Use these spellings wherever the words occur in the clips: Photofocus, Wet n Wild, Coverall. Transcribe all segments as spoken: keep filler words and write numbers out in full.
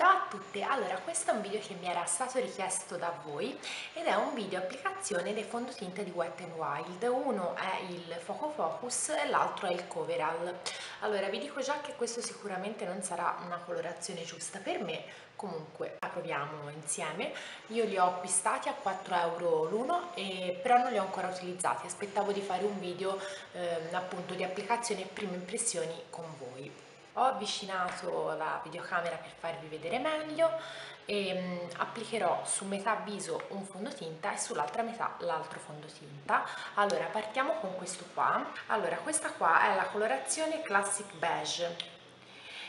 Ciao a tutte, allora questo è un video che mi era stato richiesto da voi ed è un video applicazione dei fondotinte di Wet n Wild. Uno è il Photofocus e l'altro è il Coverall. Allora vi dico già che questo sicuramente non sarà una colorazione giusta per me, comunque la proviamo insieme. Io li ho acquistati a quattro euro l'uno, però non li ho ancora utilizzati, aspettavo di fare un video eh, appunto di applicazione e prime impressioni con voi. Ho avvicinato la videocamera per farvi vedere meglio e applicherò su metà viso un fondotinta e sull'altra metà l'altro fondotinta. Allora partiamo con questo qua. Allora questa qua è la colorazione Classic Beige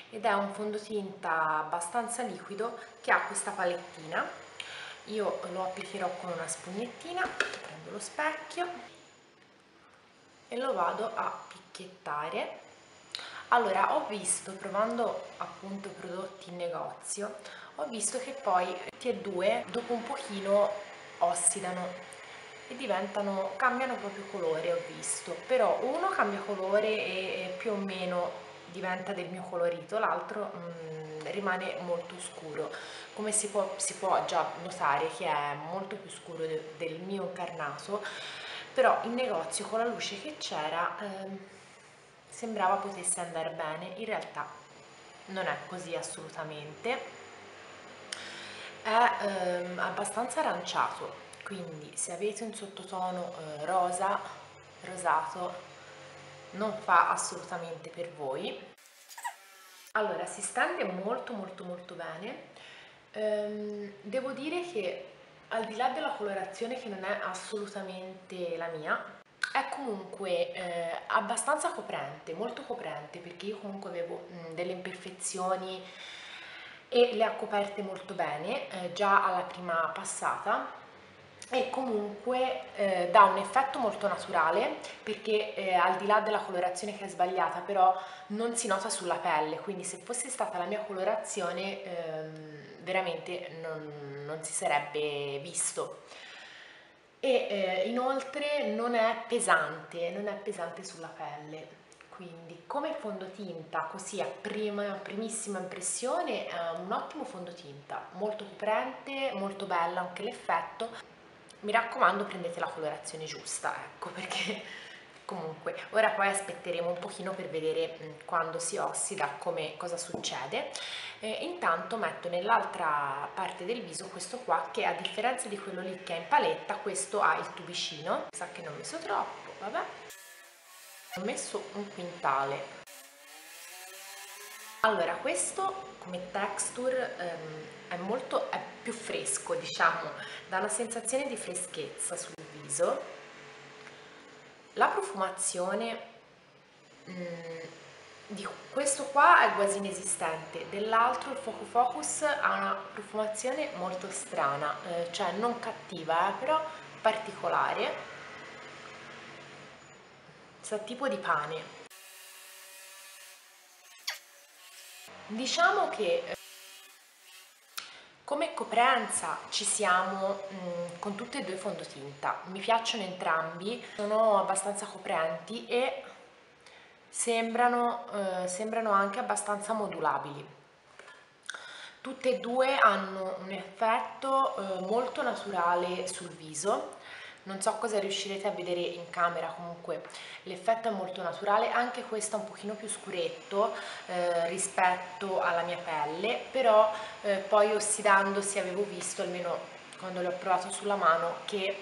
ed è un fondotinta abbastanza liquido che ha questa palettina. Io lo applicherò con una spugnettina, prendo lo specchio e lo vado a picchiettare. Allora, ho visto, provando appunto prodotti in negozio, ho visto che poi tutti e due dopo un pochino ossidano e diventano, cambiano proprio colore, ho visto. Però uno cambia colore e più o meno diventa del mio colorito, l'altro mm, rimane molto scuro. Come si può, si può già notare che è molto più scuro de, del mio incarnato, però in negozio con la luce che c'era... Ehm, sembrava potesse andare bene, in realtà non è così assolutamente, è ehm, abbastanza aranciato, quindi se avete un sottotono eh, rosa, rosato, non fa assolutamente per voi. Allora si stende molto molto molto bene, ehm, devo dire che al di là della colorazione che non è assolutamente la mia, è comunque eh, abbastanza coprente, molto coprente, perché io comunque avevo mh, delle imperfezioni e le ha coperte molto bene eh, già alla prima passata, e comunque eh, dà un effetto molto naturale perché eh, al di là della colorazione che è sbagliata però non si nota sulla pelle, quindi se fosse stata la mia colorazione ehm, veramente non, non si sarebbe visto. E eh, inoltre non è pesante, non è pesante sulla pelle, quindi come fondotinta così a prima, primissima impressione è un ottimo fondotinta, molto coprente, molto bella anche l'effetto. Mi raccomando, prendete la colorazione giusta, ecco, perché comunque ora poi aspetteremo un pochino per vedere mh, quando si ossida come, cosa succede. Eh, intanto metto nell'altra parte del viso questo qua, che a differenza di quello lì che è in paletta, questo ha il tubicino. Sa che non ho messo troppo, vabbè, ho messo un quintale. Allora questo come texture ehm, è molto, è più fresco, diciamo, dà una sensazione di freschezza sul viso. La profumazione mh, di questo qua è quasi inesistente, dell'altro il Photofocus ha una profumazione molto strana, eh, cioè non cattiva, eh, però particolare, sa tipo di pane. Diciamo che eh, come coprenza ci siamo mh, con tutte e due fondotinta, mi piacciono entrambi, sono abbastanza coprenti e... Sembrano, eh, sembrano anche abbastanza modulabili. Tutte e due hanno un effetto eh, molto naturale sul viso, non so cosa riuscirete a vedere in camera, comunque l'effetto è molto naturale, anche questo è un pochino più scuretto eh, rispetto alla mia pelle, però eh, poi ossidandosi avevo visto, almeno quando l'ho provato sulla mano, che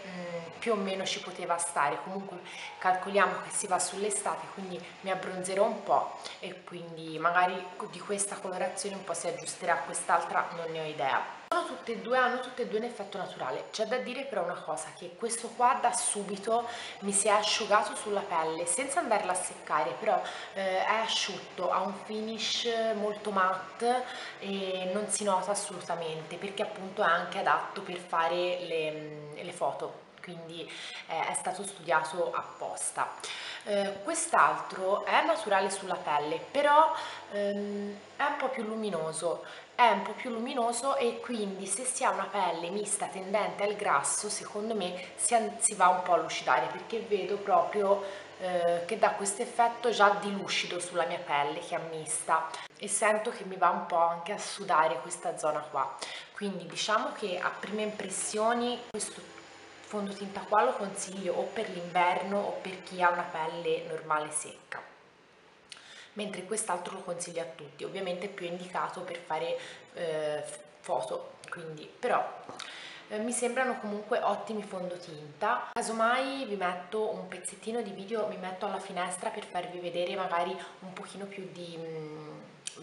mh, più o meno ci poteva stare. Comunque calcoliamo che si va sull'estate, quindi mi abbronzerò un po' e quindi magari di questa colorazione un po' si aggiusterà, quest'altra non ne ho idea. Sono tutte e due, hanno tutte e due un effetto naturale. C'è da dire però una cosa, che questo qua da subito mi si è asciugato sulla pelle senza andarla a seccare, però eh, è asciutto, ha un finish molto matte e non si nota assolutamente, perché appunto è anche adatto per fare le, le foto, quindi eh, è stato studiato apposta. Eh, quest'altro è naturale sulla pelle, però ehm, è un po' più luminoso, è un po' più luminoso e quindi se si ha una pelle mista tendente al grasso, secondo me si, si va un po' a lucidare, perché vedo proprio eh, che dà questo effetto già di lucido sulla mia pelle che è mista, e sento che mi va un po' anche a sudare questa zona qua. Quindi diciamo che a prime impressioni questo fondotinta qua lo consiglio o per l'inverno o per chi ha una pelle normale secca, mentre quest'altro lo consiglio a tutti. Ovviamente è più indicato per fare eh, foto, quindi però eh, mi sembrano comunque ottimi fondotinta. Casomai vi metto un pezzettino di video, mi metto alla finestra per farvi vedere magari un pochino più di... Mh,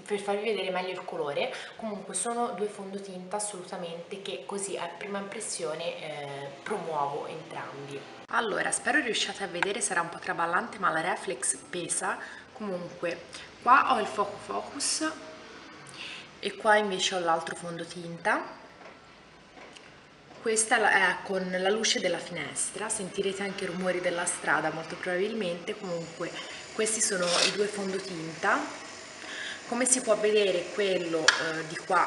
per farvi vedere meglio il colore. Comunque sono due fondotinta assolutamente che così a prima impressione eh, promuovo entrambi. Allora, spero riusciate a vedere, sarà un po' traballante ma la reflex pesa. Comunque qua ho il Photofocus e qua invece ho l'altro fondotinta. Questa è con la luce della finestra, sentirete anche i rumori della strada molto probabilmente. Comunque questi sono i due fondotinta. Come si può vedere, quello eh, di qua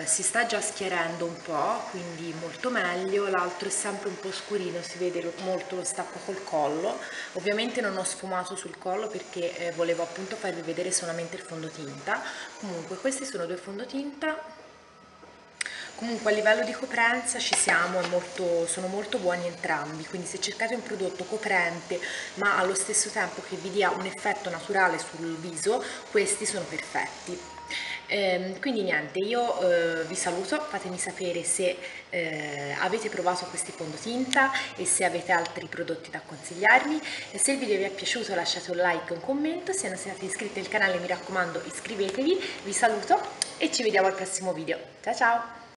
eh, si sta già schiarendo un po', quindi molto meglio. L'altro è sempre un po' scurino, si vede lo, molto lo stacco col collo. Ovviamente non ho sfumato sul collo perché eh, volevo appunto farvi vedere solamente il fondotinta. Comunque questi sono due fondotinta. Comunque a livello di coprenza ci siamo, è molto, sono molto buoni entrambi, quindi se cercate un prodotto coprente ma allo stesso tempo che vi dia un effetto naturale sul viso, questi sono perfetti. Ehm, quindi niente, io eh, vi saluto, fatemi sapere se eh, avete provato questi fondotinta e se avete altri prodotti da consigliarmi. E se il video vi è piaciuto lasciate un like e un commento, se non siete iscritti al canale mi raccomando iscrivetevi, vi saluto e ci vediamo al prossimo video. Ciao ciao!